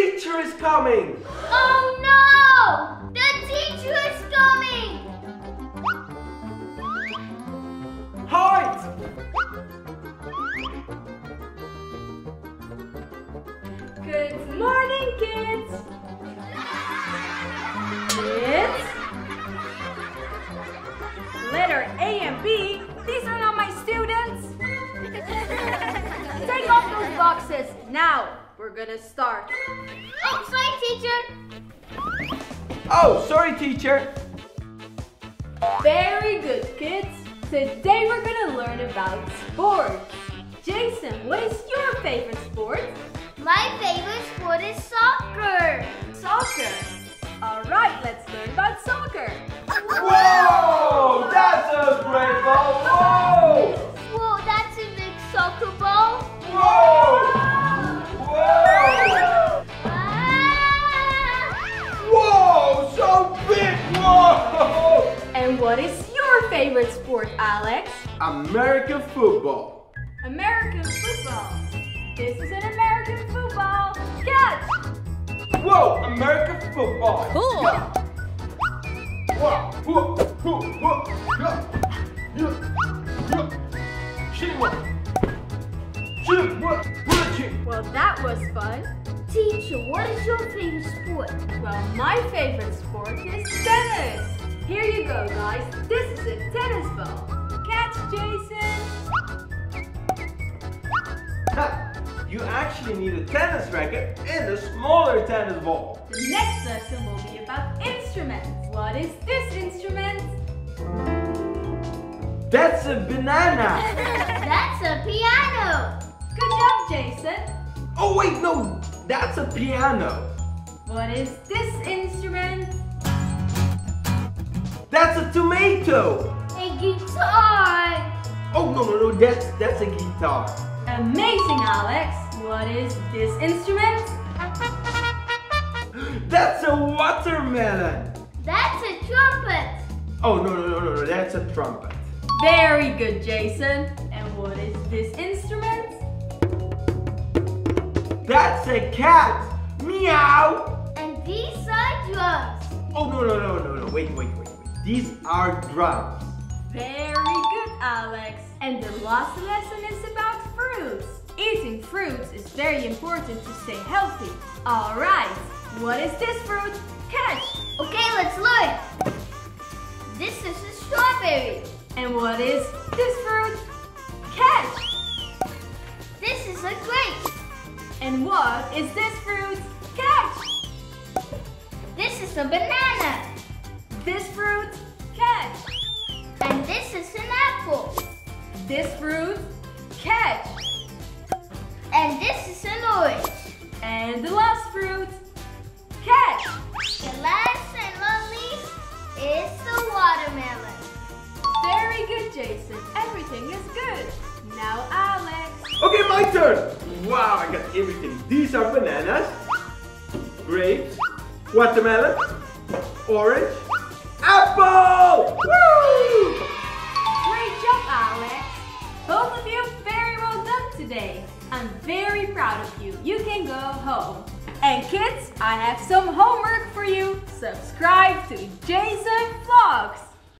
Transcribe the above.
teacher is coming! Oh no! The teacher is coming! Hide! Good morning, kids! Kids? Letter A and B, these are not my students! Take off those boxes, now! We're gonna start. Oh, sorry, teacher. Oh, sorry, teacher. Very good, kids. Today we're gonna learn about sports. Jason, what is your favorite sport? My favorite sport is soccer. Soccer. All right, let's learn about soccer. Whoa, that's a great ball. Whoa. Whoa, that's a big soccer ball. Whoa. Whoa! Whoa! So big! Whoa! And what is your favorite sport, Alex? American football. American football. This is an American football. Catch! Whoa! American football. Cool. Whoa! Whoa! Whoa! Whoa! Whoa! Whoa! Whoa! Well, that was fun. Teacher, what is your favorite sport? Well, my favorite sport is tennis. Here you go, guys. This is a tennis ball. Catch, Jason. You actually need a tennis racket and a smaller tennis ball. The next lesson will be about instruments. What is this instrument? That's a banana. That's a piano. Good job, Jason! Oh wait, no! That's a piano! What is this instrument? That's a tomato! A guitar! Oh no, that's a guitar! Amazing, Alex! What is this instrument? That's a watermelon! That's a trumpet! Oh no, that's a trumpet! Very good, Jason! And what is this instrument? That's a cat! Meow! And these are drums! Oh no, wait. These are drums. Very good, Alex. And the last lesson is about fruits. Eating fruits is very important to stay healthy. Alright, what is this fruit? Catch! Okay, let's look! This is a strawberry. And what is this fruit? Catch! This is a grape. And what is this fruit? Catch! This is a banana. This fruit? Catch! And this is an apple. This fruit? Catch! And this is an orange. And the last fruit? Catch! The last and not least is the watermelon. Very good, Jason. Everything is good. Now, Alex. Okay, my turn. Wow, I got everything. These are bananas, grapes, watermelon, orange, apple! Woo!